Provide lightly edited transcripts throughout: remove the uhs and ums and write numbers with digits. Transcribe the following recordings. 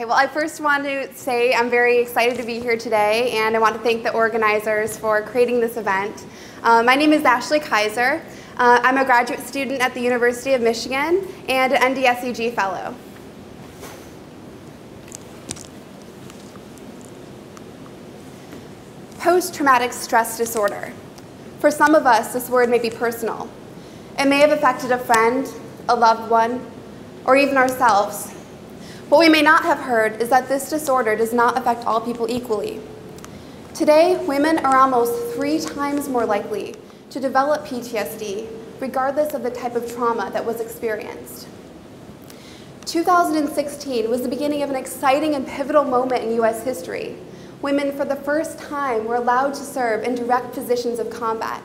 Okay, well, I first want to say I'm very excited to be here today, and I want to thank the organizers for creating this event. My name is Ashley Keiser. I'm a graduate student at the University of Michigan and an NDSEG fellow. Post-traumatic stress disorder. For some of us, this word may be personal. It may have affected a friend, a loved one, or even ourselves. What we may not have heard is that this disorder does not affect all people equally. Today, women are almost 3 times more likely to develop PTSD, regardless of the type of trauma that was experienced. 2016 was the beginning of an exciting and pivotal moment in US history. Women, for the first time, were allowed to serve in direct positions of combat.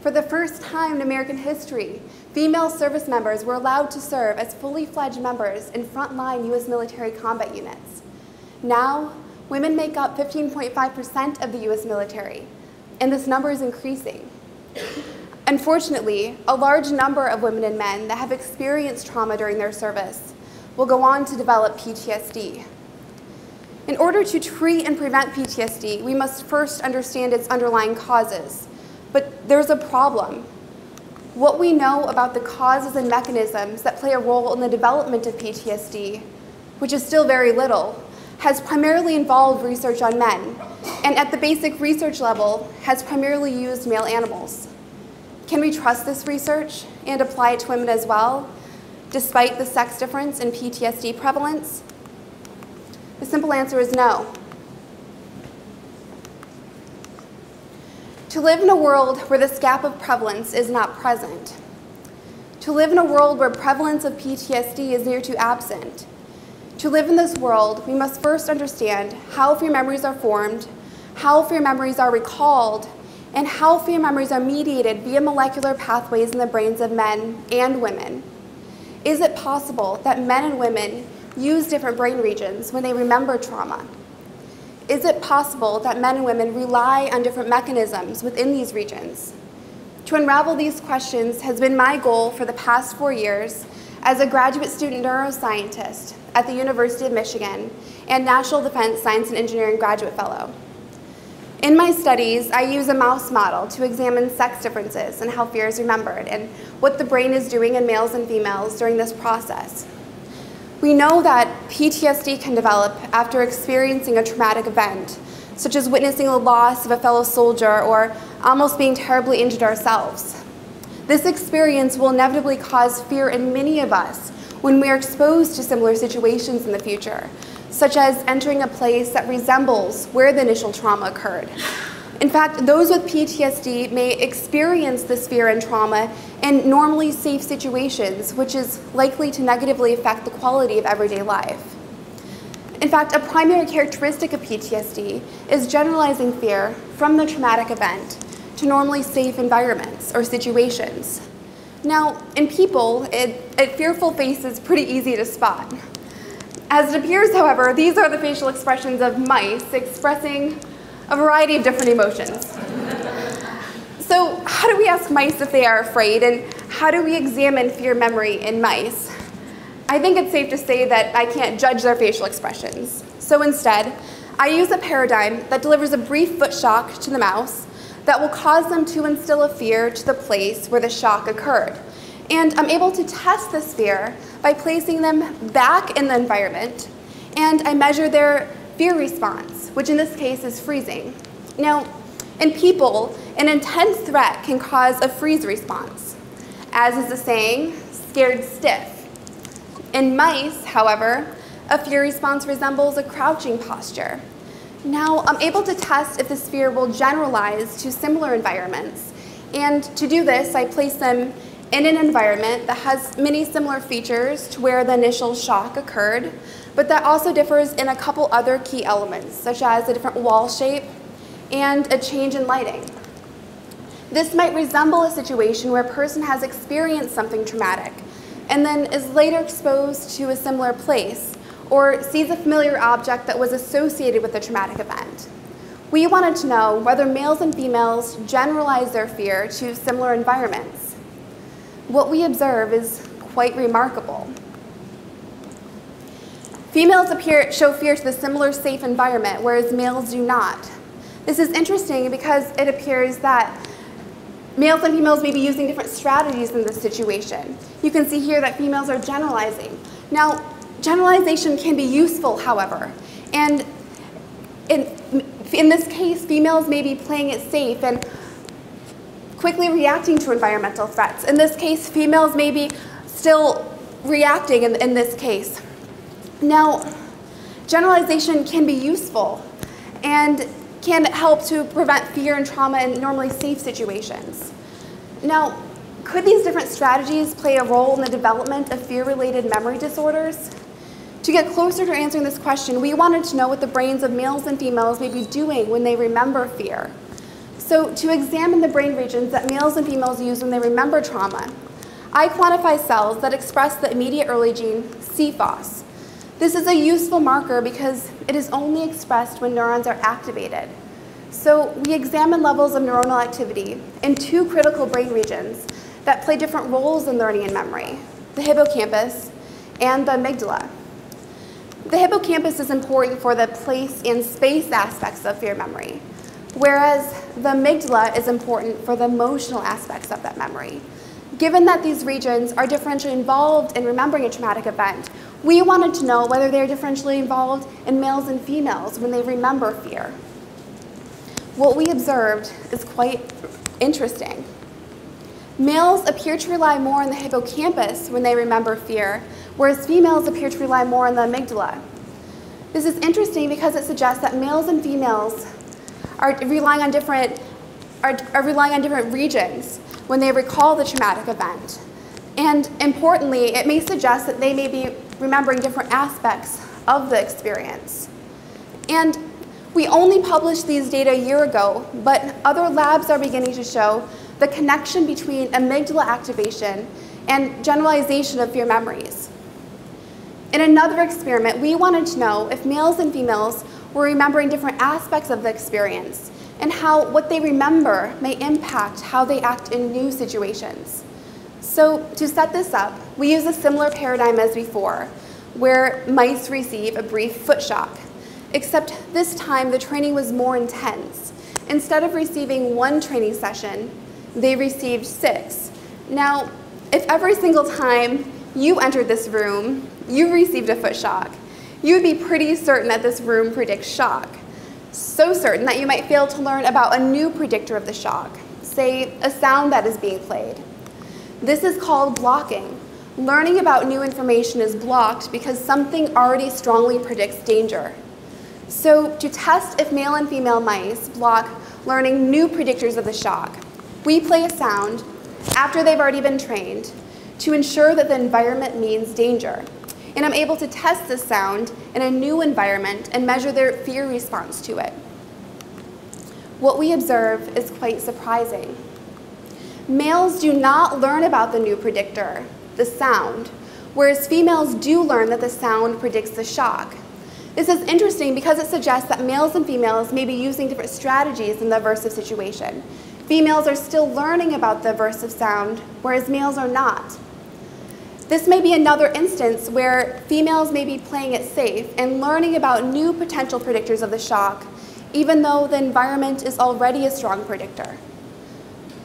For the first time in American history, female service members were allowed to serve as fully fledged members in frontline US military combat units. Now, women make up 15.5% of the US military, and this number is increasing. Unfortunately, a large number of women and men that have experienced trauma during their service will go on to develop PTSD. In order to treat and prevent PTSD, we must first understand its underlying causes. But there's a problem. What we know about the causes and mechanisms that play a role in the development of PTSD, which is still very little, has primarily involved research on men, and at the basic research level, has primarily used male animals. Can we trust this research and apply it to women as well, despite the sex difference in PTSD prevalence? The simple answer is no. To live in a world where this gap of prevalence is not present. To live in a world where prevalence of PTSD is near to absent. To live in this world, we must first understand how fear memories are formed, how fear memories are recalled, and how fear memories are mediated via molecular pathways in the brains of men and women. Is it possible that men and women use different brain regions when they remember trauma? Is it possible that men and women rely on different mechanisms within these regions? To unravel these questions has been my goal for the past 4 years as a graduate student neuroscientist at the University of Michigan and National Defense Science and Engineering Graduate Fellow. In my studies, I use a mouse model to examine sex differences and how fear is remembered and what the brain is doing in males and females during this process. We know that PTSD can develop after experiencing a traumatic event, such as witnessing the loss of a fellow soldier or almost being terribly injured ourselves. This experience will inevitably cause fear in many of us when we are exposed to similar situations in the future, such as entering a place that resembles where the initial trauma occurred. In fact, those with PTSD may experience this fear and trauma in normally safe situations, which is likely to negatively affect the quality of everyday life. In fact, a primary characteristic of PTSD is generalizing fear from the traumatic event to normally safe environments or situations. Now, in people, a fearful face is pretty easy to spot. As it appears, however, these are the facial expressions of mice expressing a variety of different emotions. So how do we ask mice if they are afraid, and how do we examine fear memory in mice? I think it's safe to say that I can't judge their facial expressions. So instead, I use a paradigm that delivers a brief foot shock to the mouse that will cause them to instill a fear to the place where the shock occurred. And I'm able to test this fear by placing them back in the environment, and I measure their fear response, which in this case is freezing. Now, in people, an intense threat can cause a freeze response, as is the saying, scared stiff. In mice, however, a fear response resembles a crouching posture. Now, I'm able to test if this fear will generalize to similar environments, and to do this, I place them in an environment that has many similar features to where the initial shock occurred, but that also differs in a couple other key elements, such as a different wall shape and a change in lighting. This might resemble a situation where a person has experienced something traumatic and then is later exposed to a similar place or sees a familiar object that was associated with the traumatic event. We wanted to know whether males and females generalize their fear to similar environments. What we observe is quite remarkable. Females show fear to the similar safe environment, whereas males do not. This is interesting because it appears that males and females may be using different strategies in this situation. You can see here that females are generalizing. Now, generalization can be useful, however, and in this case, females may be playing it safe and quickly reacting to environmental threats. In this case, females may be still reacting in this case. Now, generalization can be useful and can help to prevent fear and trauma in normally safe situations. Now, could these different strategies play a role in the development of fear-related memory disorders? To get closer to answering this question, we wanted to know what the brains of males and females may be doing when they remember fear. So to examine the brain regions that males and females use when they remember trauma, I quantify cells that express the immediate early gene c-fos. This is a useful marker because it is only expressed when neurons are activated. So we examine levels of neuronal activity in two critical brain regions that play different roles in learning and memory, the hippocampus and the amygdala. The hippocampus is important for the place and space aspects of fear memory, whereas the amygdala is important for the emotional aspects of that memory. Given that these regions are differentially involved in remembering a traumatic event, we wanted to know whether they are differentially involved in males and females when they remember fear. What we observed is quite interesting. Males appear to rely more on the hippocampus when they remember fear, whereas females appear to rely more on the amygdala. This is interesting because it suggests that males and females are relying on different regions when they recall the traumatic event. And importantly, it may suggest that they may be remembering different aspects of the experience. And we only published these data a year ago, but other labs are beginning to show the connection between amygdala activation and generalization of fear memories. In another experiment, we wanted to know if males and females were remembering different aspects of the experience and how what they remember may impact how they act in new situations. So to set this up, we use a similar paradigm as before, where mice receive a brief foot shock, except this time the training was more intense. Instead of receiving one training session, they received 6. Now, if every single time you entered this room, you received a foot shock, you would be pretty certain that this room predicts shock. So certain that you might fail to learn about a new predictor of the shock, say a sound that is being played. This is called blocking. Learning about new information is blocked because something already strongly predicts danger. So to test if male and female mice block learning new predictors of the shock, we play a sound after they've already been trained to ensure that the environment means danger. And I'm able to test this sound in a new environment and measure their fear response to it. What we observe is quite surprising. Males do not learn about the new predictor, the sound, whereas females do learn that the sound predicts the shock. This is interesting because it suggests that males and females may be using different strategies in the aversive situation. Females are still learning about the aversive sound, whereas males are not. This may be another instance where females may be playing it safe and learning about new potential predictors of the shock, even though the environment is already a strong predictor.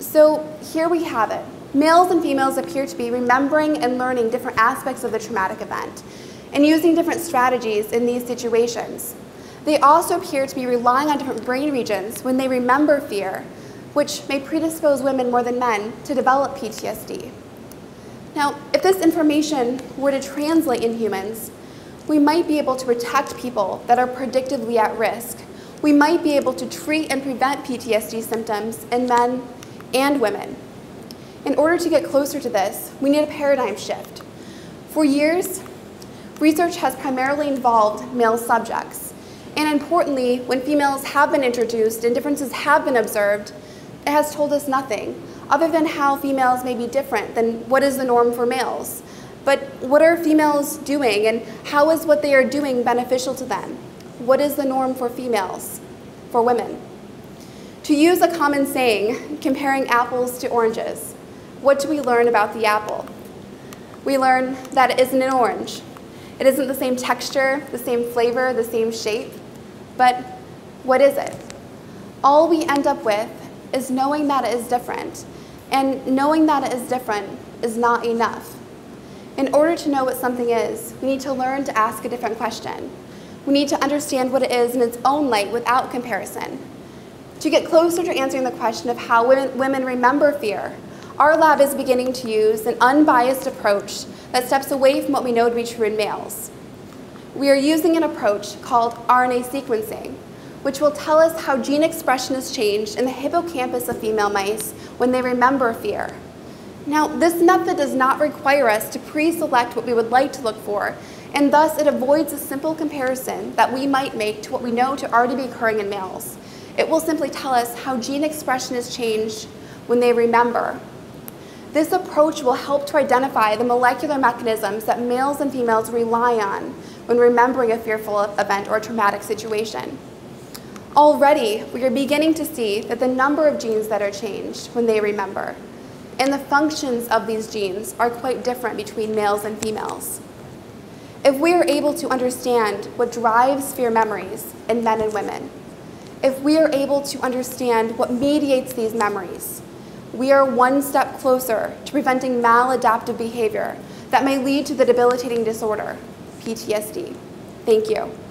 So here we have it. Males and females appear to be remembering and learning different aspects of the traumatic event and using different strategies in these situations. They also appear to be relying on different brain regions when they remember fear, which may predispose women more than men to develop PTSD. Now, if this information were to translate in humans, we might be able to protect people that are predictably at risk. We might be able to treat and prevent PTSD symptoms in men and women. In order to get closer to this, we need a paradigm shift. For years, research has primarily involved male subjects. And importantly, when females have been introduced and differences have been observed, it has told us nothing other than how females may be different than what is the norm for males. But what are females doing and how is what they are doing beneficial to them? What is the norm for females, for women? To use a common saying, comparing apples to oranges, what do we learn about the apple? We learn that it isn't an orange. It isn't the same texture, the same flavor, the same shape, but what is it? All we end up with is knowing that it is different, and knowing that it is different is not enough. In order to know what something is, we need to learn to ask a different question. We need to understand what it is in its own light without comparison. To get closer to answering the question of how women remember fear, our lab is beginning to use an unbiased approach that steps away from what we know to be true in males. We are using an approach called RNA sequencing, which will tell us how gene expression is changed in the hippocampus of female mice when they remember fear. Now, this method does not require us to pre-select what we would like to look for, and thus it avoids a simple comparison that we might make to what we know to already be occurring in males. It will simply tell us how gene expression is changed when they remember. This approach will help to identify the molecular mechanisms that males and females rely on when remembering a fearful event or traumatic situation. Already, we are beginning to see that the number of genes that are changed when they remember, and the functions of these genes are quite different between males and females. If we are able to understand what drives fear memories in men and women, if we are able to understand what mediates these memories, we are one step closer to preventing maladaptive behavior that may lead to the debilitating disorder, PTSD. Thank you.